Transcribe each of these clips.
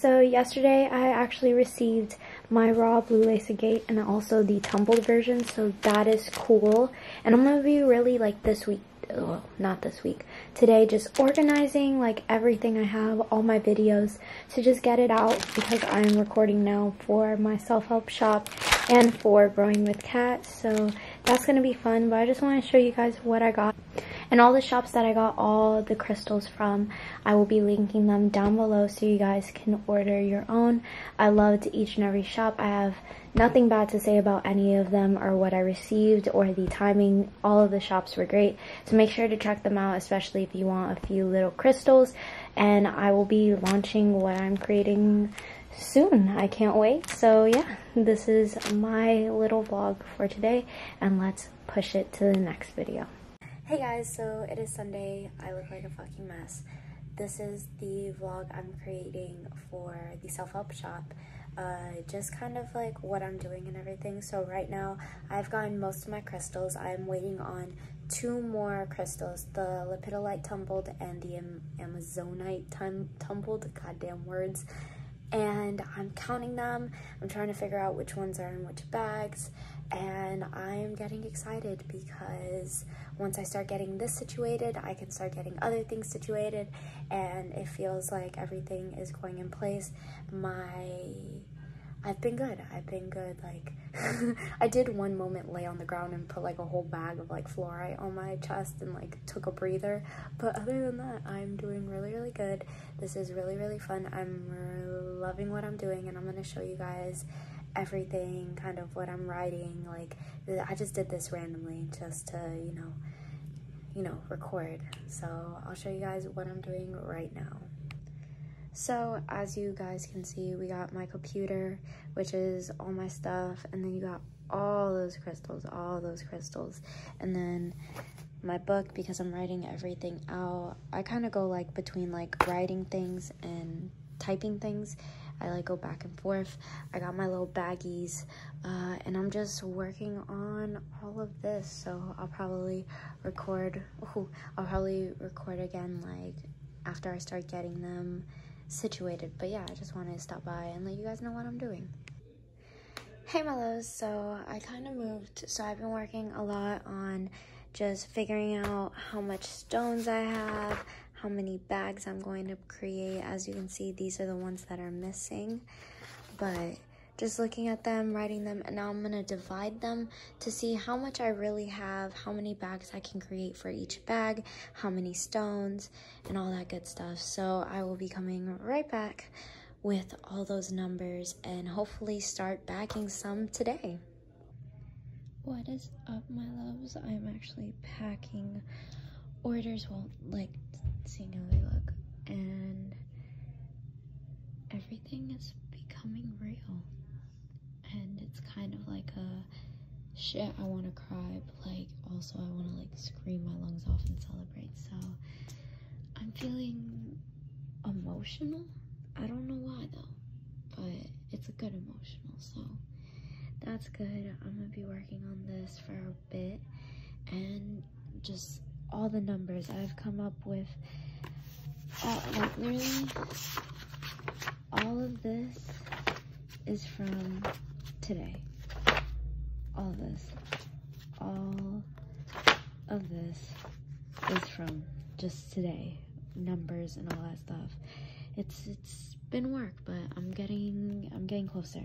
So yesterday I actually received my raw blue lace gate and also the tumbled version, so that is cool. And I'm gonna be really like this week, well, not this week, today, just organizing like everything I have, all my videos, to just get it out, because I'm recording now for my self-help shop and for Growing with Kat, so that's gonna be fun. But I just want to show you guys what I got. And all the shops that I got all the crystals from, I will be linking them down below so you guys can order your own. I loved each and every shop. I have nothing bad to say about any of them or what I received or the timing. All of the shops were great. So make sure to check them out, especially if you want a few little crystals. And I will be launching what I'm creating soon. I can't wait. So yeah, this is my little vlog for today. And let's push it to the next video. Hey guys, so it is Sunday. I look like a fucking mess. This is the vlog I'm creating for the self-help shop. Just kind of like what I'm doing and everything. So right now, I've gotten most of my crystals. I'm waiting on two more crystals, the lapidolite tumbled and the amazonite tumbled, goddamn words. And I'm counting them. I'm trying to figure out which ones are in which bags. And I'm getting excited because once I start getting this situated, I can start getting other things situated, and it feels like everything is going in place. I've been good, like, I did one moment lay on the ground and put like a whole bag of like fluorite on my chest and like took a breather, but other than that, I'm doing really, really good. This is really, really fun. I'm loving what I'm doing, and I'm gonna show you guys everything, kind of what I'm writing. Like, I just did this randomly just to, you know, record. So I'll show you guys what I'm doing right now. So as you guys can see, we got my computer, which is all my stuff, and then you got all those crystals, and then my book, because I'm writing everything out. I kind of go like between like writing things and typing things. I like go back and forth. I got my little baggies, and I'm just working on all of this. So I'll probably record again like after I start getting them situated. But yeah, I just wanted to stop by and let you guys know what I'm doing. Hey my loves, so I kind of moved. So I've been working a lot on just figuring out how much stones I have, how many bags I'm going to create. As you can see, these are the ones that are missing, but just looking at them, writing them, and now I'm gonna divide them to see how much I really have, how many bags I can create for each bag, how many stones, and all that good stuff. So I will be coming right back with all those numbers and hopefully start bagging some today. What is up my loves? I'm actually packing orders, well, like seeing how they look, and everything is becoming real, and it's kind of like a shit, I want to cry, but like also I want to like scream my lungs off and celebrate. So I'm feeling emotional. I don't know why though, but it's a good emotional, so that's good. I'm gonna be working on this for a bit, and just all the numbers I've come up with, like literally all of this is from today. All of this is from just today, numbers and all that stuff. It's been work, but I'm getting closer.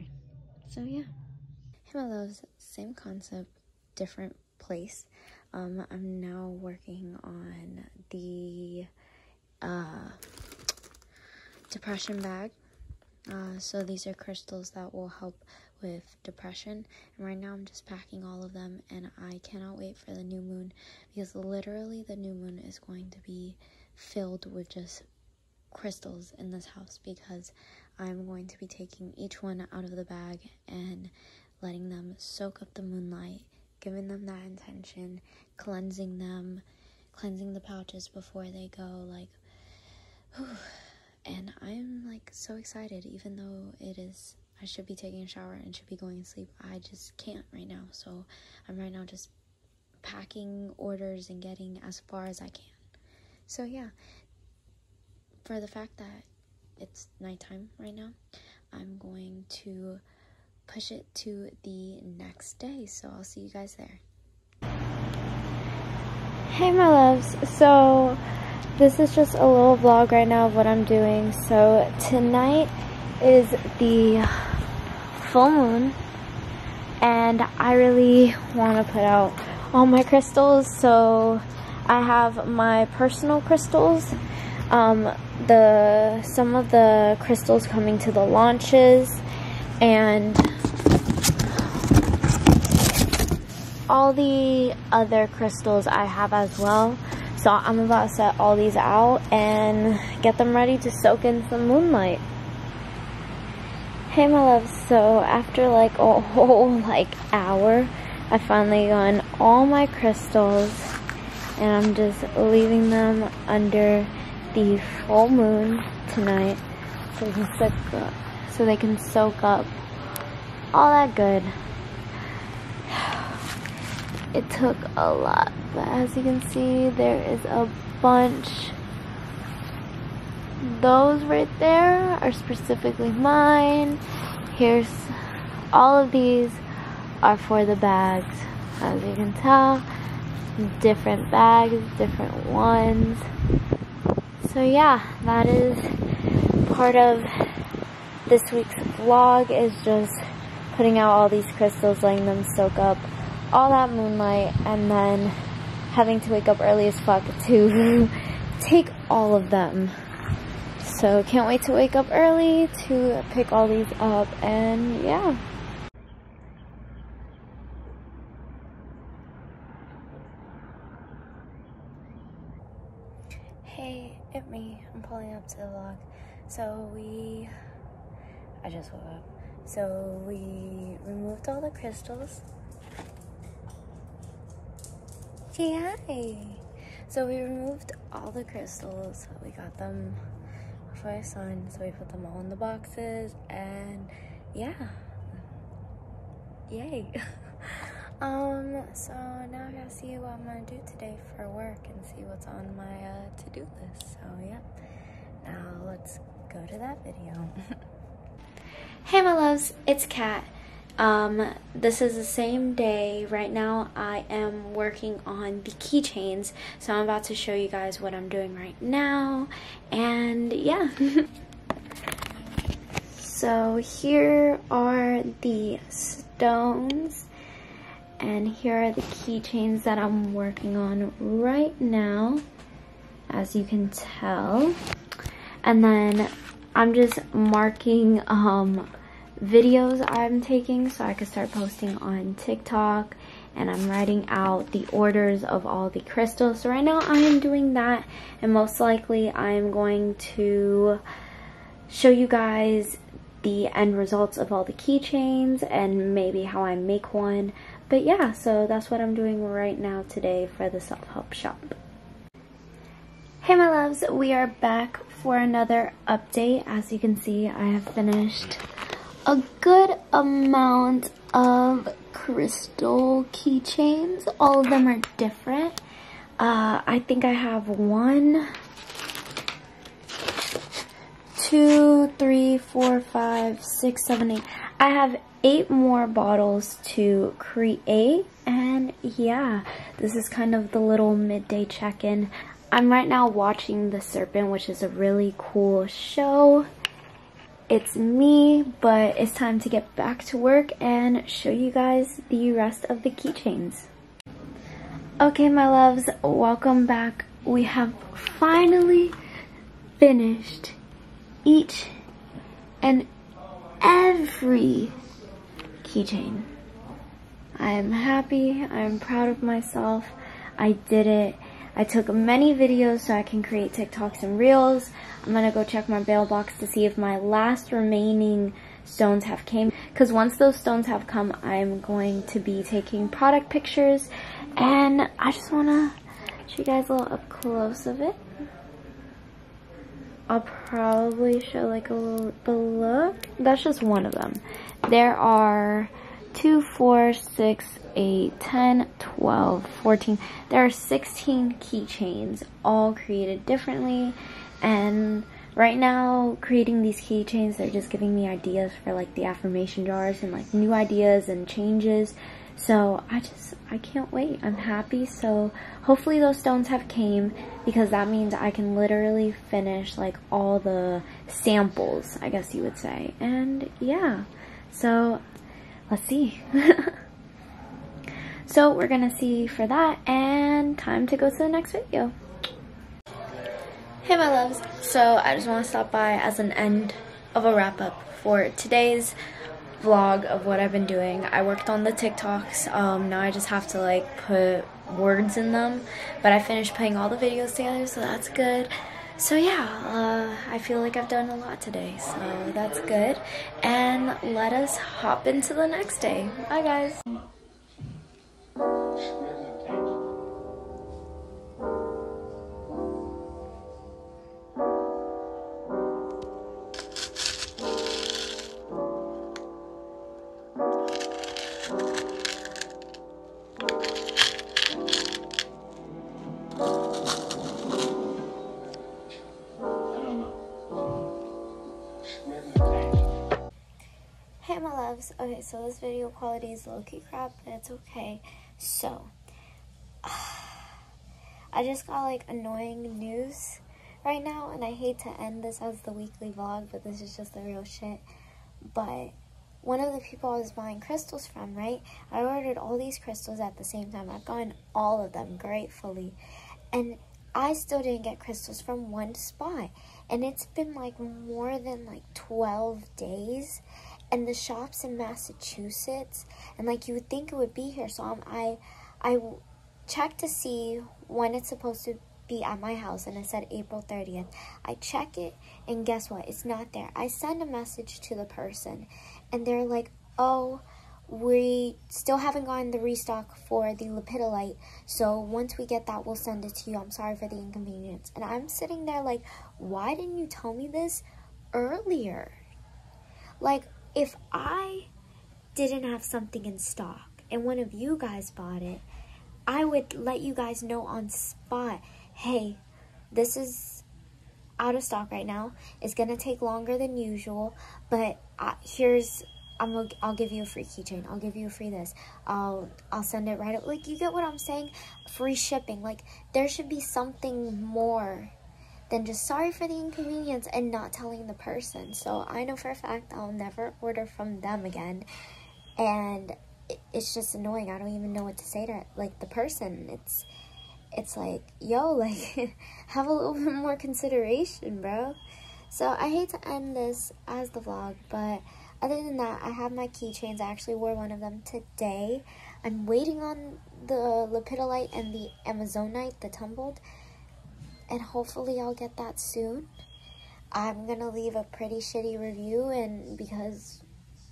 So yeah. Hey my loves, same concept, different place. I'm now working on the depression bag. So these are crystals that will help with depression. And right now I'm just packing all of them, and I cannot wait for the new moon, because literally the new moon is going to be filled with just crystals in this house, because I'm going to be taking each one out of the bag and letting them soak up the moonlight, giving them that intention, cleansing them, cleansing the pouches before they go, like, whew. And I'm like so excited, even though it is, I should be taking a shower and should be going to sleep. I just can't right now, so I'm right now just packing orders and getting as far as I can. So yeah, for the fact that it's nighttime right now, I'm going to push it to the next day, so I'll see you guys there. Hey my loves, so this is just a little vlog right now of what I'm doing. So tonight is the full moon, and I really want to put out all my crystals. So I have my personal crystals, some of the crystals coming to the launches, and all the other crystals I have as well. So I'm about to set all these out and get them ready to soak in some moonlight. Hey my loves, so after like a whole like hour, I finally got in all my crystals, and I'm just leaving them under the full moon tonight so they can soak up all that good. It took a lot, but as you can see, there is a bunch. Those right there are specifically mine. Here's all of these are for the bags, as you can tell. Different bags, different ones. So yeah, that is part of this week's vlog, is just putting out all these crystals, letting them soak up all that moonlight, and then having to wake up early as fuck to take all of them. So can't wait to wake up early to pick all these up, and yeah. Hey, it's me. I'm pulling up to the vlog. I just woke up. So we removed all the crystals. Say hi! So we removed all the crystals. We got them before the sun, so we put them all in the boxes, and yeah. Yay! So now I gotta see what I'm gonna do today for work and see what's on my to-do list. So yeah, now let's go to that video. Hey my loves, it's Kat. This is the same day. Right now I am working on the keychains, so I'm about to show you guys what I'm doing right now, and yeah. So here are the stones, and here are the keychains that I'm working on right now, as you can tell. And then I'm just marking videos I'm taking so I could start posting on TikTok, and I'm writing out the orders of all the crystals. So right now I am doing that, and most likely I am going to show you guys the end results of all the keychains and maybe how I make one. But yeah, so that's what I'm doing right now today for the Self Help Shop. Hey my loves, we are back for another update. As you can see, I have finished a good amount of crystal keychains. All of them are different. I think I have 1, 2, 3, 4, 5, 6, 7, 8. I have 8 more bottles to create, and yeah, this is kind of the little midday check-in. I'm right now watching The Serpent, which is a really cool show. It's me, but it's time to get back to work and show you guys the rest of the keychains. Okay my loves, welcome back. We have finally finished each and every keychain. I am happy, I am proud of myself, I did it. I took many videos so I can create TikToks and Reels. I'm gonna go check my bail box to see if my last remaining stones have came. Because once those stones have come, I'm going to be taking product pictures. And I just wanna show you guys a little up close of it. I'll probably show like a little the look. That's just one of them. There are 2, 4, 6, 8, 10, 12, 14. There are 16 keychains, all created differently. And right now, creating these keychains, they're just giving me ideas for like the affirmation jars and like new ideas and changes. So I can't wait. I'm happy. So hopefully those stones have came, because that means I can literally finish like all the samples, I guess you would say. And yeah, so let's see. So we're gonna see for that, and time to go to the next video. Hey my loves, so I just want to stop by as an end of a wrap up for today's vlog of what I've been doing. I worked on the TikToks, now I just have to like put words in them, but I finished putting all the videos together, so that's good. So yeah, I feel like I've done a lot today, so that's good. And let us hop into the next day. Bye guys. Okay, so this video quality is low-key crap, but it's okay. So, I just got like annoying news right now, and I hate to end this as the weekly vlog, but this is just the real shit. But one of the people I was buying crystals from, right? I ordered all these crystals at the same time. I've gotten all of them, gratefully. And I still didn't get crystals from one spot. And it's been like more than like 12 days. And the shops in Massachusetts, and like you would think it would be here, so I checked to see when it's supposed to be at my house, and it said April 30th. I check it, and guess what? It's not there. I send a message to the person, and they're like, oh, we still haven't gotten the restock for the lepidolite, so once we get that, we'll send it to you. I'm sorry for the inconvenience. And I'm sitting there like, why didn't you tell me this earlier? Like, if I didn't have something in stock and one of you guys bought it, I would let you guys know on spot, hey, this is out of stock right now. It's going to take longer than usual, but I'll give you a free keychain. I'll give you a free this. I'll send it right up. Like, you get what I'm saying? Free shipping. Like, there should be something more than just sorry for the inconvenience and not telling the person. So I know for a fact I'll never order from them again. And it's just annoying. I don't even know what to say to like the person. It's like, yo, like, have a little bit more consideration, bro. So I hate to end this as the vlog, but other than that, I have my keychains. I actually wore one of them today. I'm waiting on the lepidolite and the amazonite, the tumbled. And hopefully I'll get that soon. I'm gonna leave a pretty shitty review, and because,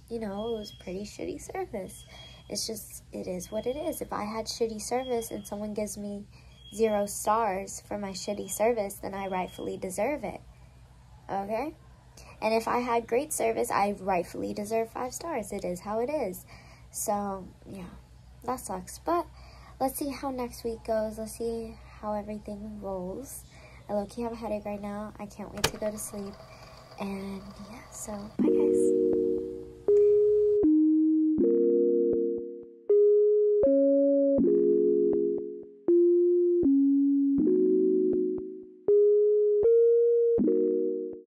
you know, it was pretty shitty service. It's just, it is what it is. If I had shitty service and someone gives me 0 stars for my shitty service, then I rightfully deserve it, okay? And if I had great service, I rightfully deserve 5 stars. It is how it is. So, yeah, that sucks. But let's see how next week goes. Let's see how everything rolls. I low-key have a headache right now. I can't wait to go to sleep. And yeah, so